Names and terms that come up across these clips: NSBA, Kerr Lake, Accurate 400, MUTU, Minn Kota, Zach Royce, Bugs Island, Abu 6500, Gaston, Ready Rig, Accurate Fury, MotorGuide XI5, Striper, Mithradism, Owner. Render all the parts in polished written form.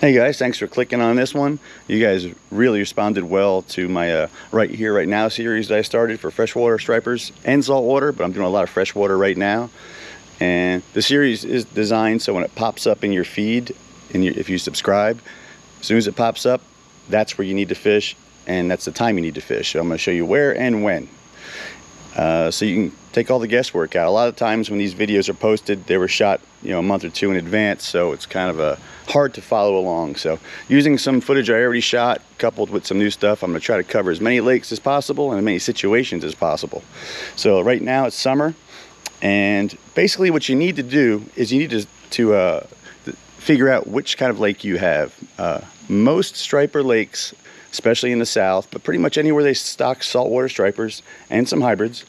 Hey guys, thanks for clicking on this one. You guys really responded well to my Right Here Right Now series that I started for freshwater stripers and saltwater, but I'm doing a lot of freshwater right now. And the series is designed so when it pops up in your feed, and if you subscribe, as soon as it pops up, that's where you need to fish, and that's the time you need to fish. So I'm going to show you where and when. So you can take all the guesswork out. A lot of times when these videos are posted, they were shot, you know, a month or two in advance, so it's kind of hard to follow along. So using some footage I already shot, coupled with some new stuff, I'm going to try to cover as many lakes as possible and as many situations as possible. So right now it's summer, and basically what you need to do is you need to figure out which kind of lake you have. Most striper lakes, especially in the south, but pretty much anywhere they stock saltwater stripers and some hybrids,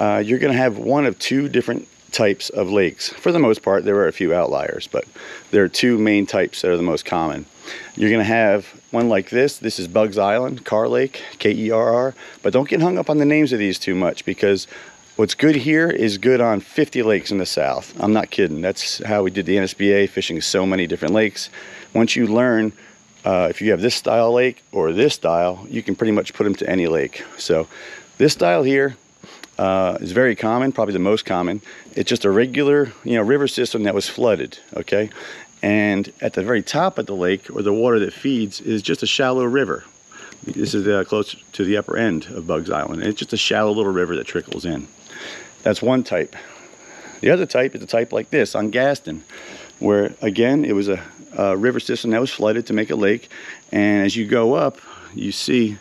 you're going to have one of two different types of lakes. For the most part, there are a few outliers, but there are two main types that are the most common. You're going to have one like this. This is Bugs Island, Kerr Lake, K-E-R-R, but don't get hung up on the names of these too much, because what's good here is good on 50 lakes in the south. I'm not kidding. That's how we did the NSBA, fishing so many different lakes. Once you learn, if you have this style lake or this style, you can pretty much put them to any lake. So this style here is very common, probably the most common. It's just a regular, you know, river system that was flooded, okay? And at the very top of the lake, or the water that feeds, is just a shallow river. This is close to the upper end of Bugs Island. It's just a shallow little river that trickles in. That's one type. The other type is a type like this on Gaston, where again, it was a river system that was flooded to make a lake, and as you go up, you see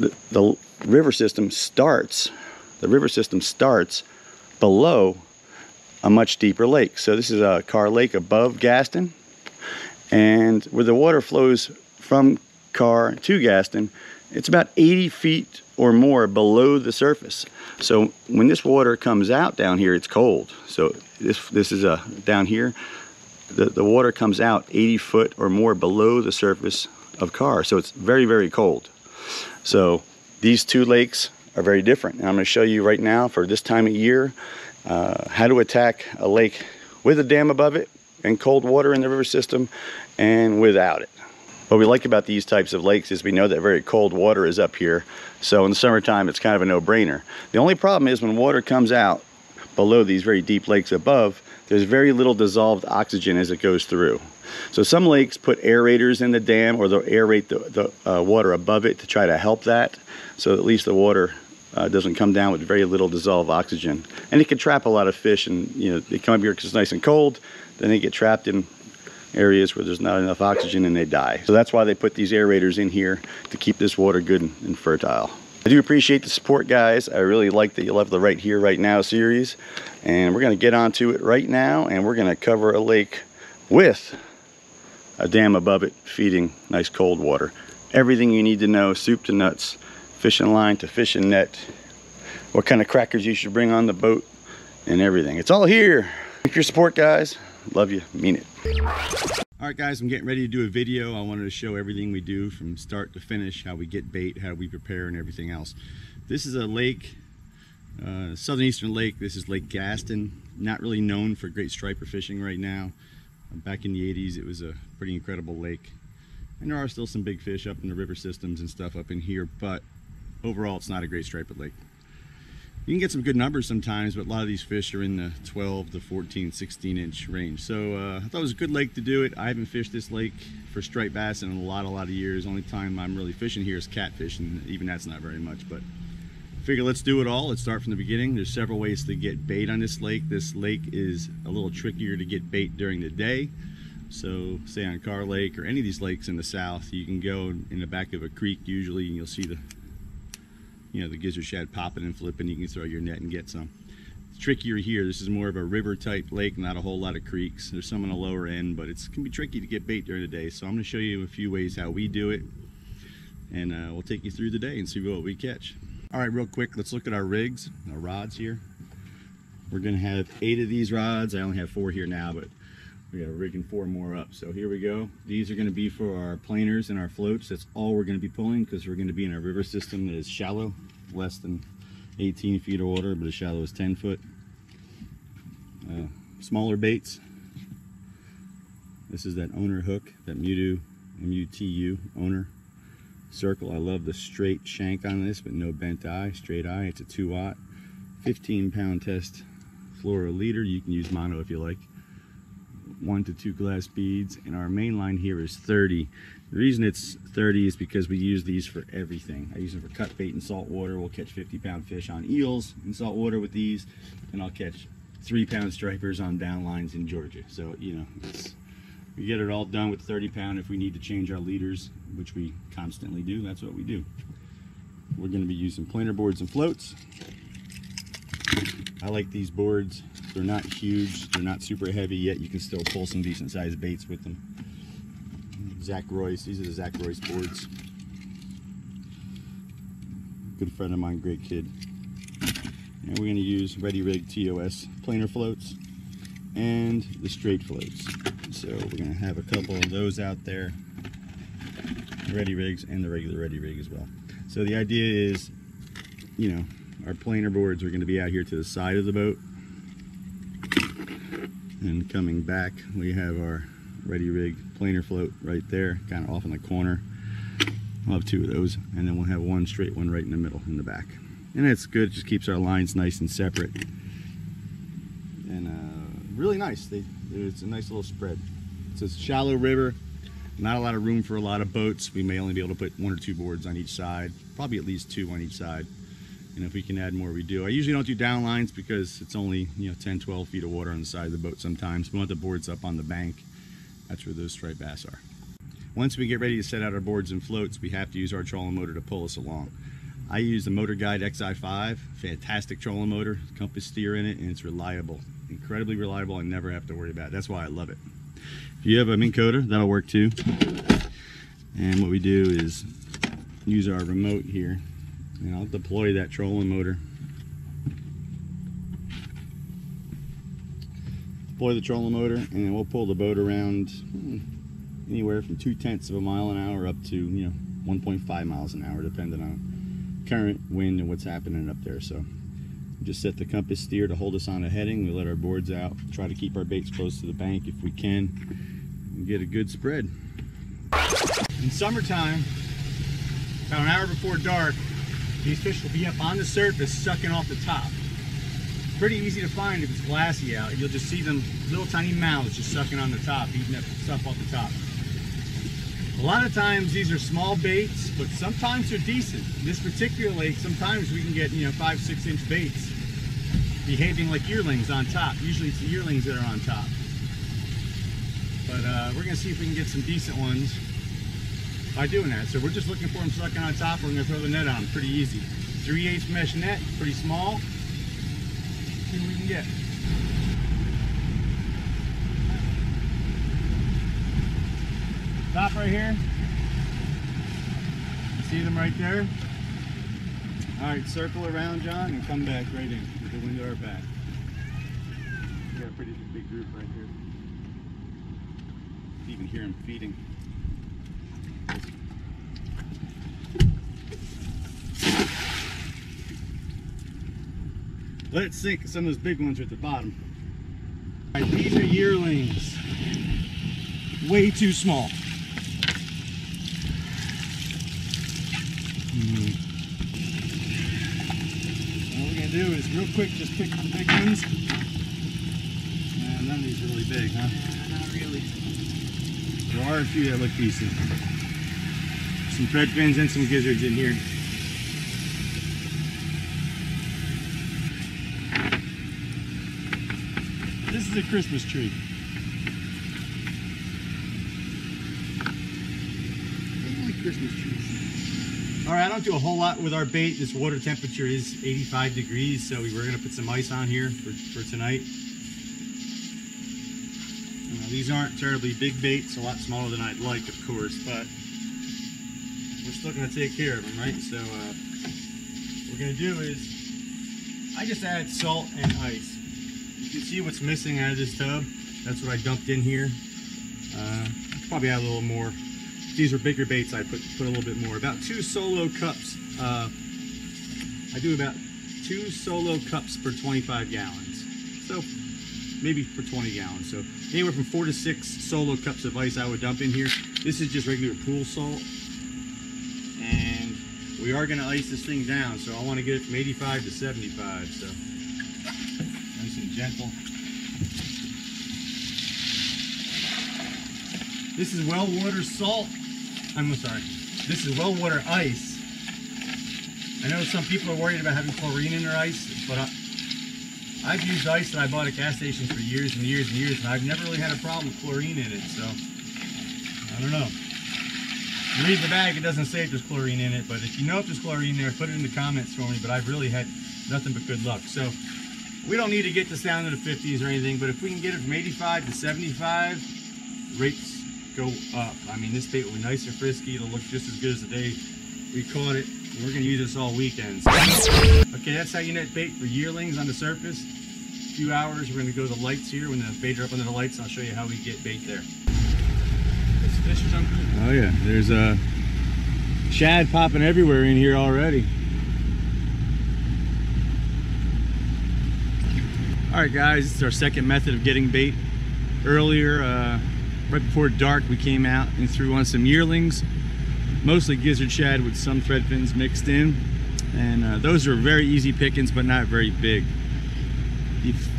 the river system starts. The river system starts below a much deeper lake. So this is a Kerr Lake above Gaston, and where the water flows from Kerr to Gaston, it's about 80 feet or more below the surface. So when this water comes out down here, it's cold. So this is down here. The water comes out 80 foot or more below the surface of Kerr. So it's very, very cold. So these two lakes are very different. And I'm going to show you right now for this time of year how to attack a lake with a dam above it and cold water in the river system and without it. What we like about these types of lakes is we know that very cold water is up here. So in the summertime, it's kind of a no-brainer. The only problem is when water comes out below these very deep lakes above, there's very little dissolved oxygen as it goes through. So some lakes put aerators in the dam, or they'll aerate the water above it to try to help that, so at least the water doesn't come down with very little dissolved oxygen. And it can trap a lot of fish, and you know, they come up here because it's nice and cold, then they get trapped in areas where there's not enough oxygen and they die. So that's why they put these aerators in here, to keep this water good and fertile. I do appreciate the support, guys. I really like that you love the Right Here, Right Now series. And we're going to get onto it right now, and we're going to cover a lake with a dam above it feeding nice cold water. Everything you need to know, soup to nuts, fishing line to fishing net, what kind of crackers you should bring on the boat, and everything. It's all here. Thanks for your support, guys. Love you. Mean it. All right, guys, I'm getting ready to do a video. I wanted to show everything we do from start to finish, how we get bait, how we prepare, and everything else. This is a lake, southern eastern lake. This is Lake Gaston. Not really known for great striper fishing right now. Back in the 80s, it was a pretty incredible lake. And there are still some big fish up in the river systems and stuff up in here, but overall, it's not a great striper lake. You can get some good numbers sometimes, but a lot of these fish are in the 12 to 14, 16-inch range. So I thought it was a good lake to do it. I haven't fished this lake for striped bass in a lot of years. Only time I'm really fishing here is catfish, and even that's not very much. But I figure let's do it all. Let's start from the beginning. There's several ways to get bait on this lake. This lake is a little trickier to get bait during the day. So say on Kerr Lake or any of these lakes in the south, you can go in the back of a creek usually, and you'll see the the gizzard shad popping and flipping. You can throw your net and get some. It's trickier here. This is more of a river type lake, not a whole lot of creeks. There's some on the lower end, but it can be tricky to get bait during the day. So I'm going to show you a few ways how we do it, and we'll take you through the day and see what we catch. All right, real quick, let's look at our rigs, our rods here. We're going to have 8 of these rods. I only have 4 here now, but We got rigging four more up. So here we go. These are going to be for our planers and our floats. That's all we're going to be pulling because we're going to be in a river system that is shallow, less than 18 feet of water, but as shallow as 10 foot. Smaller baits. This is that Owner hook, that MUTU, M-U-T-U, Owner circle. I love the straight shank on this, but no bent eye, straight eye. It's a 2-aught, 15-pound test fluoro leader. You can use mono if you like. 1 to 2 glass beads, and our main line here is 30. The reason it's 30 is because we use these for everything. I use them for cut bait in salt water. We'll catch 50-pound fish on eels in salt water with these, and I'll catch 3-pound stripers on downlines in Georgia. So, you know, we get it all done with 30-pound. If we need to change our leaders, which we constantly do, that's what we do. We're going to be using planer boards and floats. I like these boards. They're not huge, they're not super heavy, yet you can still pull some decent sized baits with them. Zach Royce, these are the Zach Royce boards. Good friend of mine, great kid. And we're going to use Ready Rig TOS planer floats and the straight floats. So we're going to have a couple of those out there. Ready Rigs and the regular Ready Rig as well. So the idea is, you know, our planer boards are going to be out here to the side of the boat. And coming back, we have our Ready Rig planer float right there, kind of off in the corner. I'll have 2 of those, and then we'll have one straight one right in the middle in the back. And that's good, it just keeps our lines nice and separate. And really nice, it's a nice little spread. It's a shallow river, not a lot of room for a lot of boats. We may only be able to put 1 or 2 boards on each side, probably at least 2 on each side. And if we can add more, we do. I usually don't do downlines because it's only, you know, 10, 12 feet of water on the side of the boat sometimes. We want the boards up on the bank. That's where those striped bass are. Once we get ready to set out our boards and floats, we have to use our trolling motor to pull us along. I use the MotorGuide XI5, fantastic trolling motor, compass steer in it, and it's reliable. Incredibly reliable, I never have to worry about it. That's why I love it. If you have a Minn Kota, that'll work too. And what we do is use our remote here. And I'll deploy that trolling motor. Deploy the trolling motor, and we'll pull the boat around anywhere from 0.2 miles an hour up to, you know, 1.5 miles an hour, depending on current, wind, and what's happening up there. So just set the compass steer to hold us on a heading. We let our boards out, try to keep our baits close to the bank if we can, and get a good spread. In summertime, about an hour before dark, these fish will be up on the surface, sucking off the top. Pretty easy to find if it's glassy out. You'll just see them little tiny mouths just sucking on the top, eating up stuff off the top. A lot of times these are small baits, but sometimes they're decent. In this particular lake, sometimes we can get, you know, 5-6 inch baits behaving like yearlings on top. Usually it's the yearlings that are on top. But we're gonna see if we can get some decent ones by doing that. So we're just looking for them sucking on top. We're gonna throw the net on them. Pretty easy. 3/8 mesh net, pretty small. See what we can get. Top right here. You see them right there? All right, circle around, John, and come back right in with the wind at our back. We got a pretty big group right here. You can hear them feeding. Let's sink some of those big ones at the bottom. All right, these are yearlings. Way too small. What we're gonna do is real quick just pick the big ones. None of these are really big, huh? Not really. There are a few that look decent. Some thread fins and some gizzards in here. This is a Christmas tree. I like Christmas trees. All right, I don't do a whole lot with our bait. This water temperature is 85 degrees, so we're gonna put some ice on here for tonight. Now, these aren't terribly big baits, a lot smaller than I'd like, of course, but we're still gonna take care of them, right? So what we're gonna do is, I just add salt and ice. You can see what's missing out of this tub. That's what I dumped in here. Probably add a little more. These are bigger baits. I put a little bit more. About 2 solo cups. I do about 2 solo cups per 25 gallons. So maybe for 20 gallons. So anywhere from 4 to 6 solo cups of ice I would dump in here. This is just regular pool salt. And we are gonna ice this thing down. So I wanna get it from 85 to 75. So nice and gentle. This is well water salt. I'm sorry. This is well water ice. I know some people are worried about having chlorine in their ice, but I've used ice that I bought at gas stations for years and years and years, and I've never really had a problem with chlorine in it, so I don't know. You read the bag, it doesn't say if there's chlorine in it, but if you know if there's chlorine there, put it in the comments for me, but I've really had nothing but good luck. So we don't need to get this down to the 50s or anything, but if we can get it from 85 to 75, rates go up. I mean, this bait will be nice and frisky. It'll look just as good as the day we caught it. We're gonna use this all weekend. Okay, that's how you net bait for yearlings on the surface. A few hours, we're gonna go to the lights here. When the baits are up under the lights, I'll show you how we get bait there. This fish is uncooked. Oh yeah, there's a shad popping everywhere in here already. All right guys, this is our second method of getting bait. Earlier, right before dark, we came out and threw on some yearlings. Mostly gizzard shad with some thread fins mixed in, and those are very easy pickings, but not very big.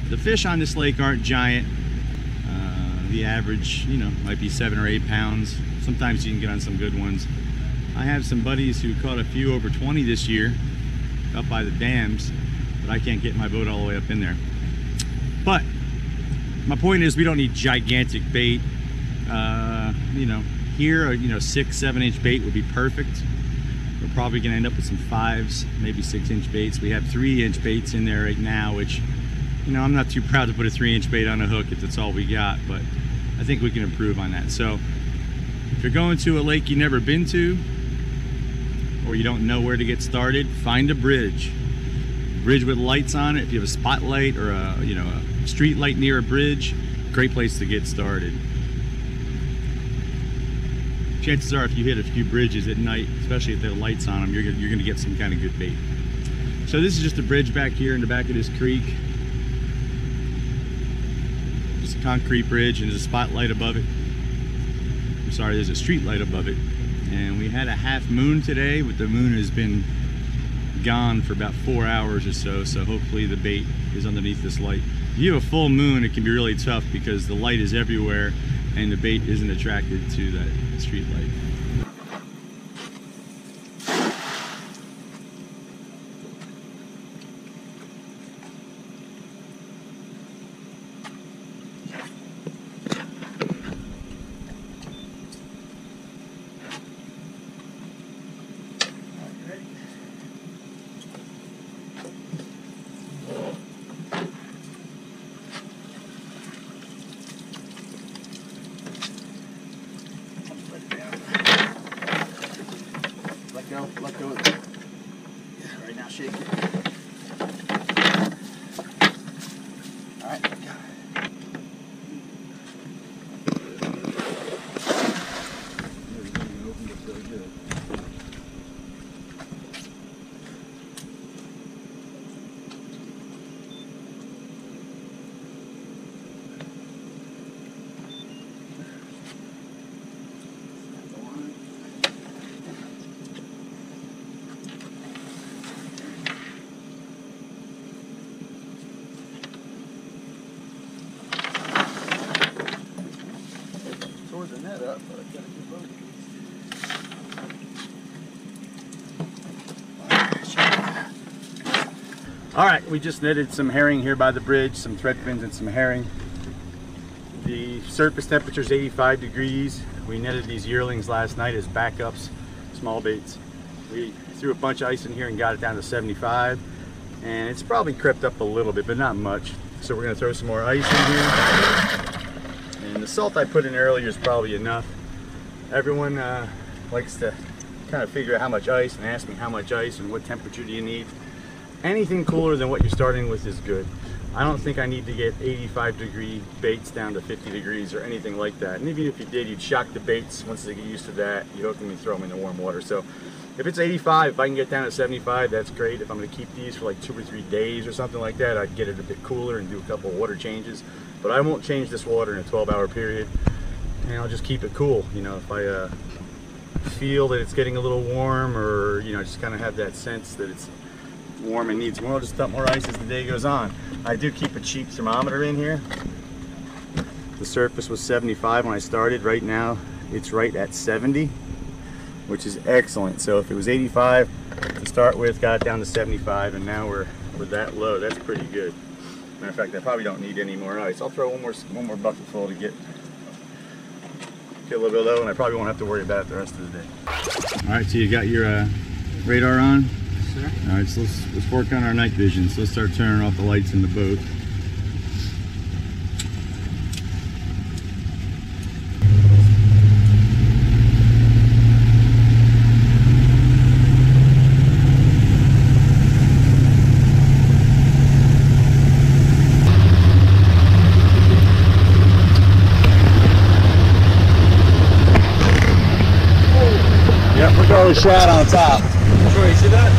The fish on this lake aren't giant. The average, you know, might be 7 or 8 pounds. Sometimes you can get on some good ones. I have some buddies who caught a few over 20 this year up by the dams, but I can't get my boat all the way up in there. But my point is, we don't need gigantic bait. You know, here, you know, 6-7 inch bait would be perfect. We're probably gonna end up with some 5s, maybe 6 inch baits. We have 3 inch baits in there right now, which, you know, I'm not too proud to put a 3 inch bait on a hook if that's all we got, but I think we can improve on that. So if you're going to a lake you've never been to, or you don't know where to get started, find a bridge. Bridge with lights on it. If you have a spotlight or a, you know, a street light near a bridge, great place to get started. Chances are if you hit a few bridges at night, especially if there are lights on them, you're gonna get some kind of good bait. So this is just a bridge back here in the back of this creek. Just a concrete bridge and there's a spotlight above it. I'm sorry, there's a street light above it. And we had a half moon today, but the moon has been gone for about 4 hours or so, so hopefully the bait is underneath this light. If you have a full moon, it can be really tough because the light is everywhere and the bait isn't attracted to that street light. All right, we just netted some herring here by the bridge, some thread fins and some herring. The surface temperature is 85 degrees. We netted these yearlings last night as backups, small baits. We threw a bunch of ice in here and got it down to 75. And it's probably crept up a little bit, but not much. So we're gonna throw some more ice in here. And the salt I put in earlier is probably enough. Everyone likes to kind of figure out how much ice and ask me how much ice and what temperature do you need. Anything cooler than what you're starting with is good. I don't think I need to get 85-degree baits down to 50 degrees or anything like that. And even if you did, you'd shock the baits. Once they get used to that, you hook them and throw them in the warm water. So if it's 85, if I can get down to 75, that's great. If I'm going to keep these for like 2 or 3 days or something like that, I'd get it a bit cooler and do a couple water changes. But I won't change this water in a 12-hour period, and I'll just keep it cool. You know, if I feel that it's getting a little warm, or, you know, just kind of have that sense that it's warm and needs more, I'll just dump more ice as the day goes on. I do keep a cheap thermometer in here. The surface was 75 when I started. Right now, it's right at 70, which is excellent. So if it was 85 to start with, got down to 75, and now we're that low. That's pretty good. Matter of fact, I probably don't need any more ice. I'll throw one more bucket full to get a little bit low, and I probably won't have to worry about it the rest of the day. All right, so you got your radar on? Sure. All right, so let's work on our night vision. So let's start turning off the lights in the boat. Shot on top. Troy, you see that?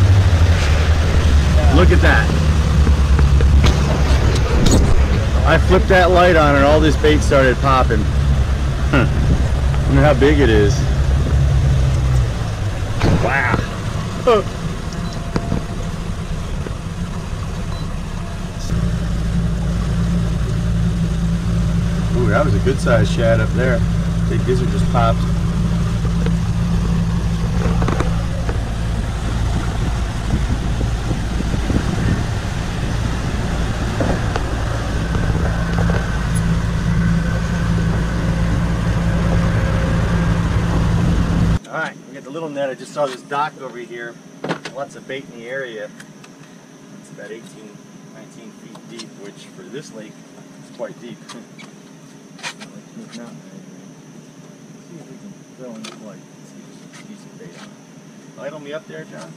Yeah. Look at that. I flipped that light on and all this bait started popping. Huh. I wonder how big it is. Wow. Ooh, that was a good sized shad up there. I think these are just popped. I just saw this dock over here, lots of bait in the area. It's about 18, 19 feet deep, which for this lake is quite deep. See if we can throw in this light and see if there's a piece of bait on it. Light on me up there, John.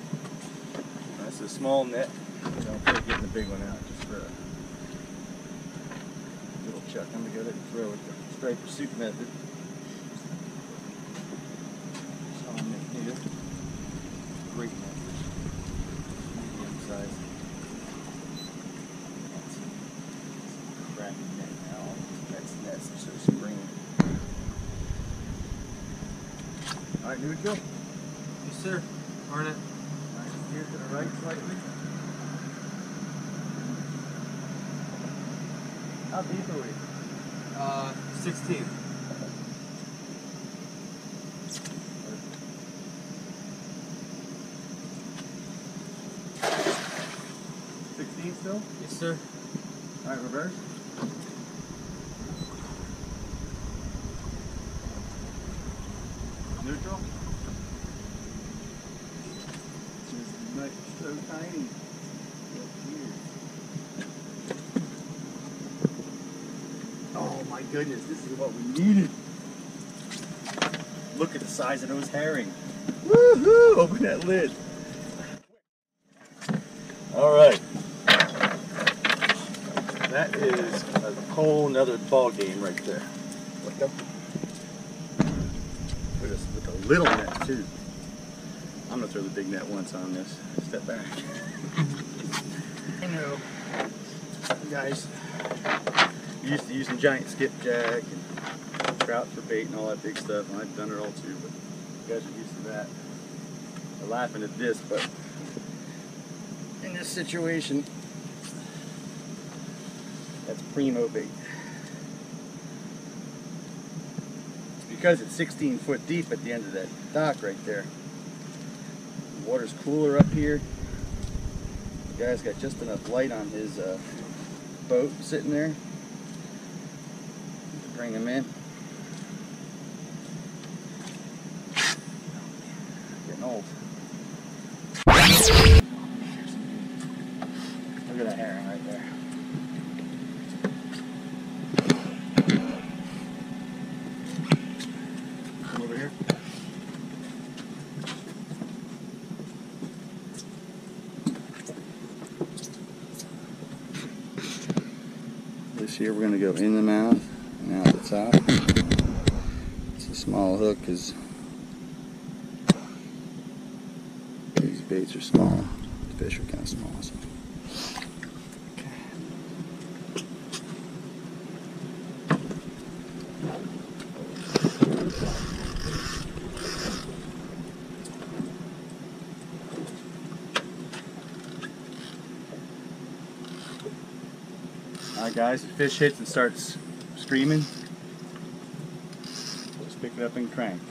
That's a small net. I don't feel like getting the big one out just for a little chuck. I'm going to go ahead and throw it the straight pursuit method. Great message. Medium size. That's a crappy net now. That's so spring. Alright, here we go. Yes, sir. Arnett. Right here to the right slightly. How deep are we? 16. Still? Yes, sir. All right, reverse. Neutral. This nut is so tiny. Look here. Oh my goodness, this is what we needed. Look at the size of those herring. Woohoo! Open that lid. All right. That is a whole nother ball game right there. Look up. With a little net too. I'm gonna throw the big net once on this. Step back. I know. You guys used to using giant skipjack and trout for bait and all that big stuff, and I've done it all too, but you guys are used to that. They're laughing at this, but in this situation, that's primo bait. It's because it's 16 foot deep at the end of that dock right there. The water's cooler up here. The guy's got just enough light on his boat sitting there to bring him in. Getting old. Look at that herring right there. this year. We're going to go in the mouth and out the top. It's a small hook because these baits are small. The fish are kind of small. So. Alright guys, if fish hits and starts screaming, just pick it up and crank.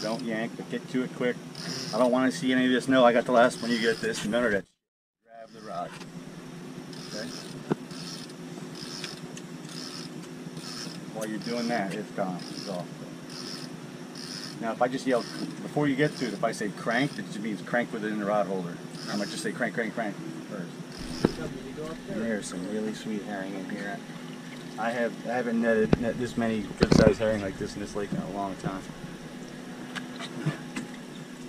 Don't yank, but get to it quick. I don't want to see any of this. No, I got the last one, you get this, and none of that. Grab the rod. Okay? While you're doing that, it's gone. It's off. Now if I just yell, before you get to it, if I say crank, it just means crank with it in the rod holder. I might just say crank first. There's some really sweet herring in here. I haven't netted this many good-sized herring like this in this lake in a long time.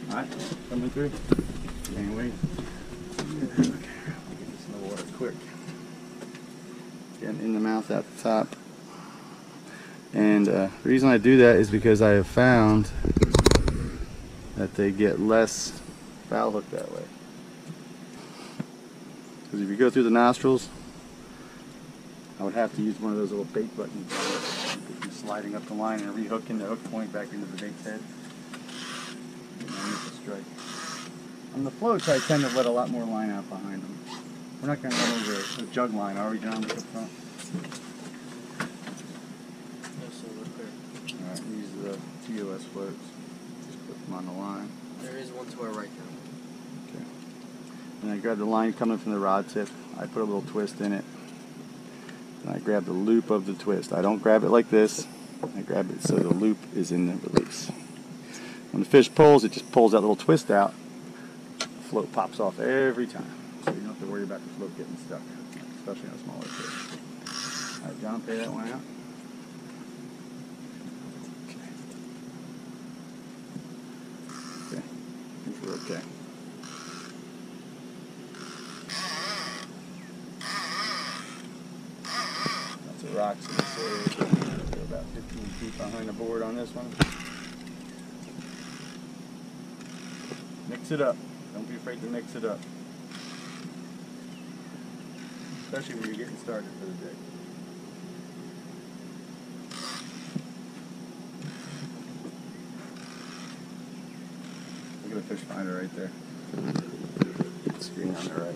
Alright, coming through. Anyway, I'm gonna get this in the water quick. Getting in the mouth out the top. And the reason I do that is because I have found that they get less foul hook that way. Because if you go through the nostrils, I would have to use one of those little bait buttons, sliding up the line and rehooking the hook point back into the bait head. And I miss a strike. On the floats, I tend to let a lot more line out behind them. We're not going to run over a jug line, are we, John? Look up front. No silver clear. Alright, these are the TOS floats. Just put them on the line. There is one to our right now. And I grab the line coming from the rod tip. I put a little twist in it. And I grab the loop of the twist. I don't grab it like this. I grab it so the loop is in the release. When the fish pulls, it just pulls that little twist out. The float pops off every time. So you don't have to worry about the float getting stuck, especially on a smaller fish. Alright, John, pay that one out. Okay. I think we're okay. Rocks in this area. We're about 15 feet behind the board on this one. Mix it up. Don't be afraid to mix it up. Especially when you're getting started for the day. Look at the fish finder right there. Screen on the right.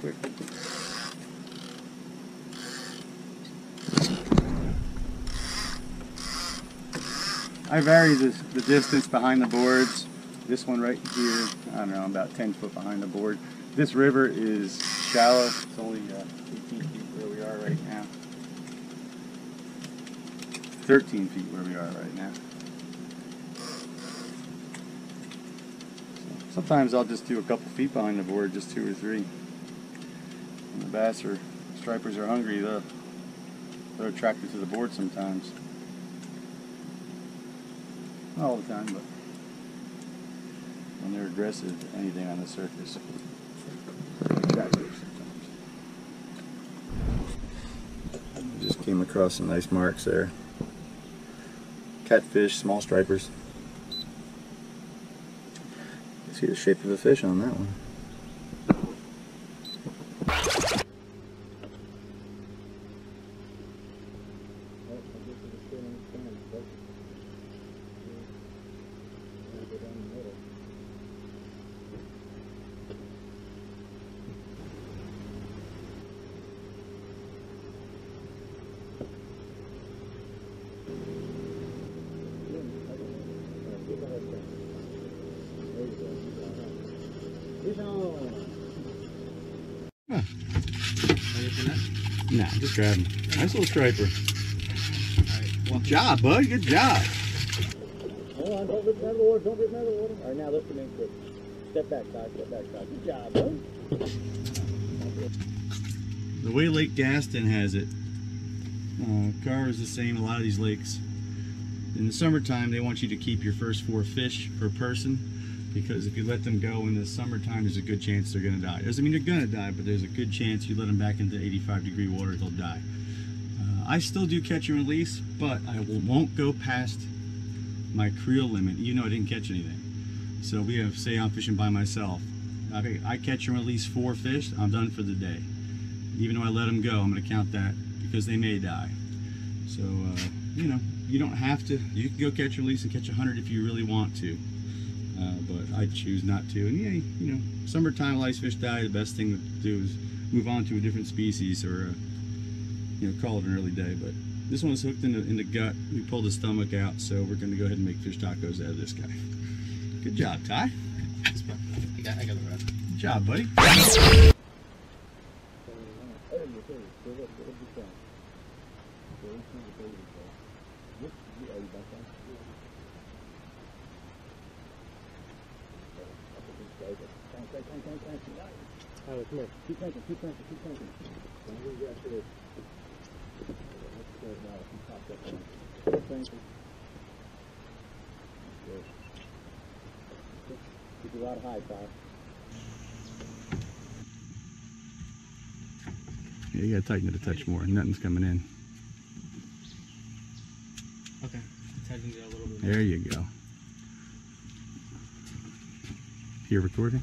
Quick. I vary the distance behind the boards. This one right here, I don't know, I'm about 10 foot behind the board. This river is shallow. It's only 18 feet where we are right now. 13 feet where we are right now. So sometimes I'll just do a couple feet behind the board, just 2 or 3. When the bass or stripers are hungry, they're attracted to the board sometimes. Not all the time, but when they're aggressive, anything on the surface, they're attractive sometimes. Just came across some nice marks there. Catfish, small stripers. You see the shape of the fish on that one. Nah, just grab him. Nice little striper. Right. Well, good job, bud. Good job. Hold on, don't rip out of the water. Don't rip out of the water. All right, now lift him in quick. Step back, guys. Step back, guys. Good job, bud. The way Lake Gaston has it, Kerr is the same. A lot of these lakes, In the summertime, they want you to keep your first 4 fish per person, because if you let them go in the summertime, there's a good chance they're gonna die. Doesn't mean they're gonna die, but there's a good chance you let them back into 85-degree water, they'll die. I still do catch and release, but I won't go past my creel limit. You know, I didn't catch anything. So we have, say I'm fishing by myself. I catch and release 4 fish, I'm done for the day. Even though I let them go, I'm gonna count that because they may die. So, you know, you don't have to, you can go catch and release and catch 100 if you really want to. But I choose not to. And yeah, you know, summertime lice fish die, the best thing to do is move on to a different species or, you know, call it an early day. But this one's hooked in the gut. We pulled the stomach out, so we're gonna go ahead and make fish tacos out of this guy. Good job, Ty. I got the rod. Good job, buddy. Keep your rod high, Ty. Yeah, you gotta tighten it a touch more. Nothing's coming in. Okay, tighten it a little bit. There you go. You're recording?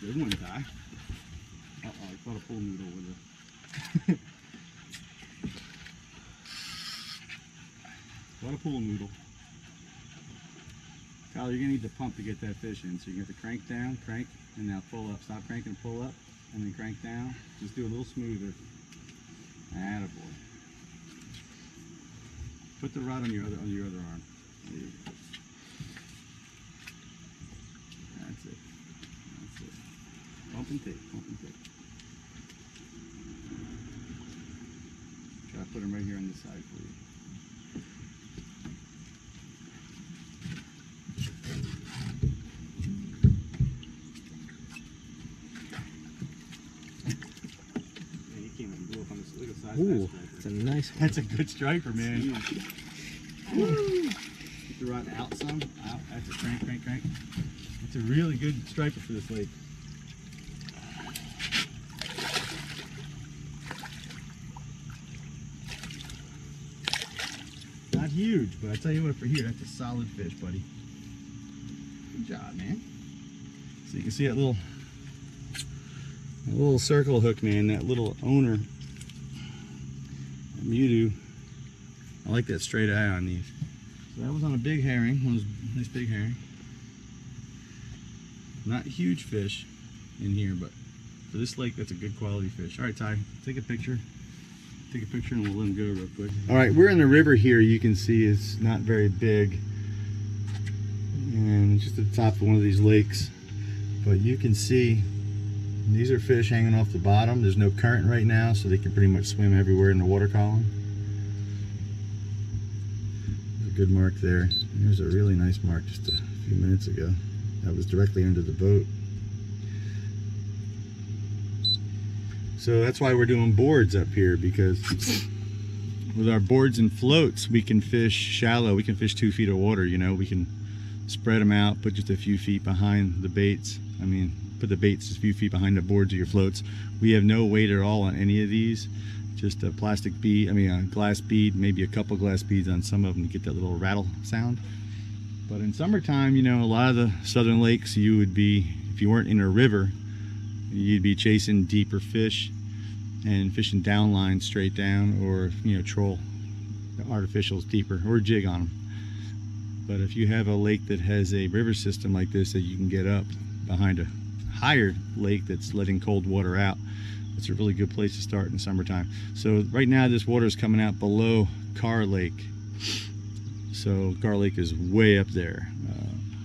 Good one, Ty. Uh-oh, I caught a pool noodle with it. Caught a pool noodle. Kyle, you're gonna need the pump to get that fish in. So you have to crank down, crank, and now pull up. Stop cranking, pull up, and then crank down. Just do a little smoother. Attaboy. Put the rod on your other arm. There you go. That's it. That's it. Pump and take. Pump and take. Try to put them right here on this side for you. Ooh, that's a nice one. That's a good striker, man. Get the rod out some. Out. That's a crank, crank, crank. It's a really good striker for this lake. Not huge, but I tell you what, for here, that's a solid fish, buddy. Good job, man. So you can see that little circle hook, man. That little Owner. MUTU. I like that straight eye on these. So that was on a big herring, one of those nice big herring. Not huge fish in here, but for this lake, that's a good quality fish. All right, Ty, take a picture. Take a picture and we'll let him go real quick. All right, we're in the river here. You can see it's not very big. And just at the top of one of these lakes. But you can see these are fish hanging off the bottom. There's no current right now, so they can pretty much swim everywhere in the water column. There's a good mark there. There's a really nice mark just a few minutes ago. That was directly under the boat. So that's why we're doing boards up here, because with our boards and floats, we can fish shallow. We can fish 2 feet of water, you know. We can spread them out, put just a few feet behind the baits. I mean, put the baits just a few feet behind the boards of your floats. We have no weight at all on any of these, just a plastic bead, a glass bead, maybe a couple glass beads on some of them to get that little rattle sound. But in summertime, you know, a lot of the southern lakes, you would be, if you weren't in a river, you'd be chasing deeper fish and fishing downline straight down, or, you know, troll the artificials deeper or jig on them. But if you have a lake that has a river system like this that you can get up behind a higher lake that's letting cold water out, it's a really good place to start in summertime. So right now this water is coming out below Kerr Lake. So Kerr Lake is way up there,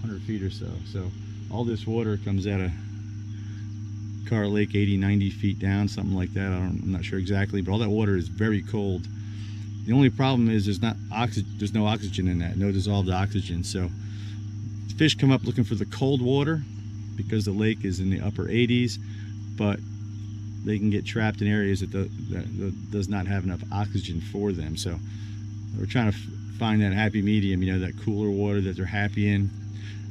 100 feet or so. So all this water comes out of Kerr Lake 80, 90 feet down, something like that. I'm not sure exactly, but all that water is very cold. The only problem is there's no oxygen in that, no dissolved oxygen. So fish come up looking for the cold water, because the lake is in the upper 80s, but they can get trapped in areas that, does not have enough oxygen for them. So we're trying to find that happy medium, you know, that cooler water that they're happy in,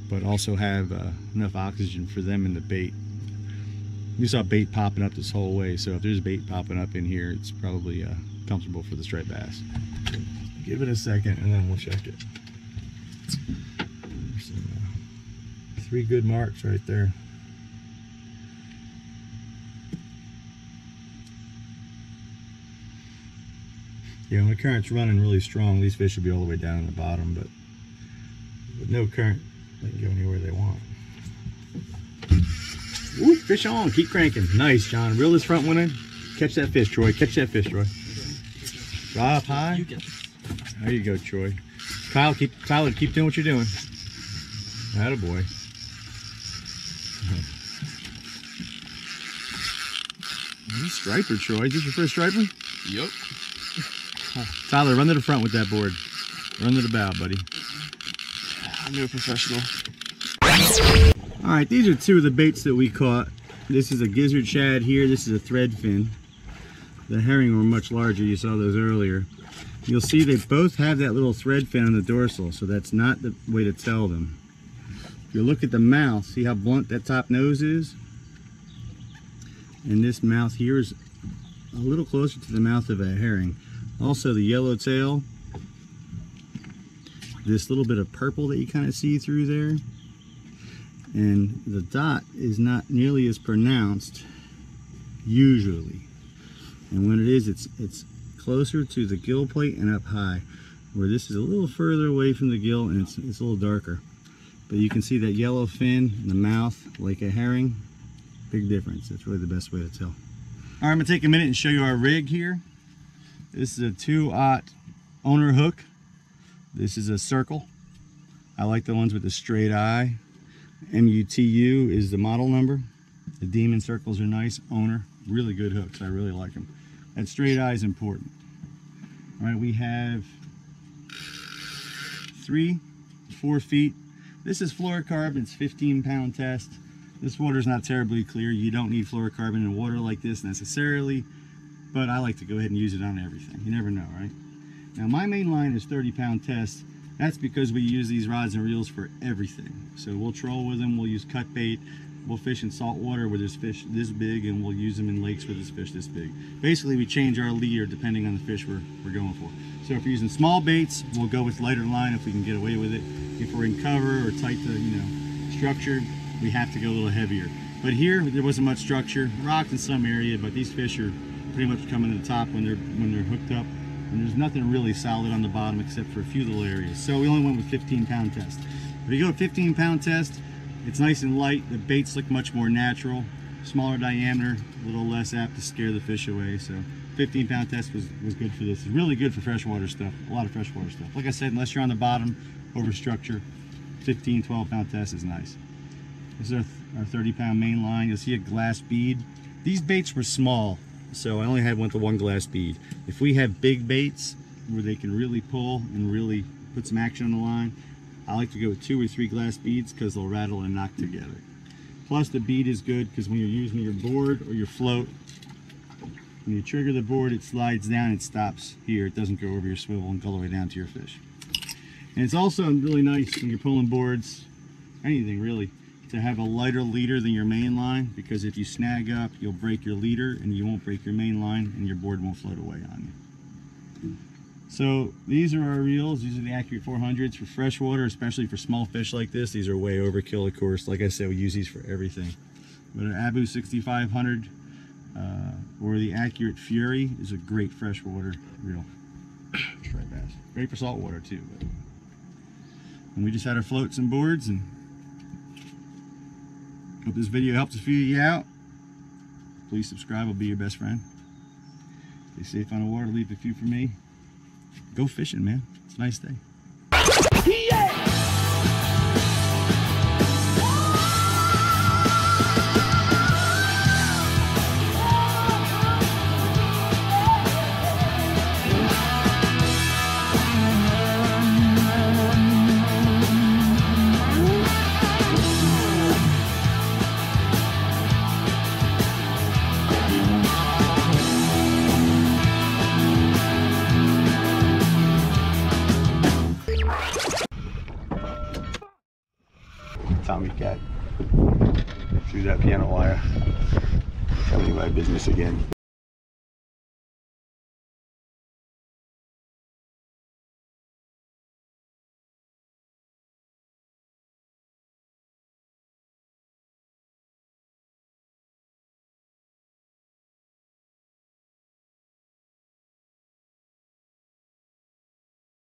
but also have enough oxygen for them in the bait. We saw bait popping up this whole way, so if there's bait popping up in here, it's probably comfortable for the striped bass. Give it a second and then we'll check it. There's some, three good marks right there. Yeah, when the current's running really strong, these fish should be all the way down in the bottom, but with no current, they can go anywhere they want. Whoop, fish on, keep cranking. Nice, John. Reel this front one in. Catch that fish, Troy. Catch that fish, Troy. Right up high. There you go, Troy. Kyle, keep doing what you're doing. Attaboy. Striper, Troy. Is this your first striper? Yep. Tyler, run to the front with that board. Run to the bow, buddy. I'm no professional. All right, these are two of the baits that we caught. This is a gizzard shad here. This is a thread fin. The herring were much larger. You saw those earlier. You'll see they both have that little thread fin on the dorsal, so that's not the way to tell them. If you look at the mouth, see how blunt that top nose is? And this mouth here is a little closer to the mouth of a herring. Also the yellow tail, this little bit of purple that you kind of see through there, and the dot is not nearly as pronounced usually, and when it is, it's closer to the gill plate and up high, where this is a little further away from the gill and it's a little darker. But you can see that yellow fin in the mouth like a herring. Big difference. That's really the best way to tell. All right, I'm gonna take a minute and show you our rig here. This is a 2/0 Owner hook. This is a circle. I like the ones with the straight eye. MUTU is the model number. The demon circles are nice. Owner, really good hooks. I really like them. That straight eye is important. All right, we have 3, 4 feet. This is fluorocarbon. It's 15-pound test. This water is not terribly clear. You don't need fluorocarbon in water like this necessarily, but I like to go ahead and use it on everything. You never know, right? Now my main line is 30-pound test. That's because we use these rods and reels for everything. So we'll troll with them, we'll use cut bait, we'll fish in salt water where there's fish this big, and we'll use them in lakes where there's fish this big. Basically, we change our leader depending on the fish we're going for. So if we're using small baits, we'll go with lighter line if we can get away with it. If we're in cover or tight to, you know, structure, we have to go a little heavier. But here, there wasn't much structure. Rocked in some area, but these fish are pretty much coming to the top when they're hooked up, and there's nothing really solid on the bottom except for a few little areas. So we only went with 15-pound test. If you go to 15-pound test, it's nice and light. The baits look much more natural, smaller diameter, a little less apt to scare the fish away. So 15-pound test was good for this. It's really good for freshwater stuff, a lot of freshwater stuff. Like I said, unless you're on the bottom over structure, 15-, 12-pound test is nice. This is our 30-pound main line. You'll see a glass bead. These baits were small, so I only had one glass bead. If we have big baits where they can really pull and really put some action on the line, I like to go with 2 or 3 glass beads because they'll rattle and knock together. Plus the bead is good because when you're using your board or your float, when you trigger the board, it slides down, it stops here. It doesn't go over your swivel and go all the way down to your fish. And it's also really nice when you're pulling boards, anything really, to have a lighter leader than your main line, because if you snag up, you'll break your leader and you won't break your main line and your board won't float away on you. So these are our reels. These are the Accurate 400s for freshwater, especially for small fish like this. These are way overkill, of course. Like I said, we use these for everything. But an Abu 6500 or the Accurate Fury is a great freshwater reel. Striped bass. Great for saltwater too. But. And we just had our floats and boards, and hope this video helps a few of you out. Please subscribe, I'll be your best friend. Stay safe on the water, leave a few for me. Go fishing, man. It's a nice day. Yeah! cat through that piano wire. Tell me my business again.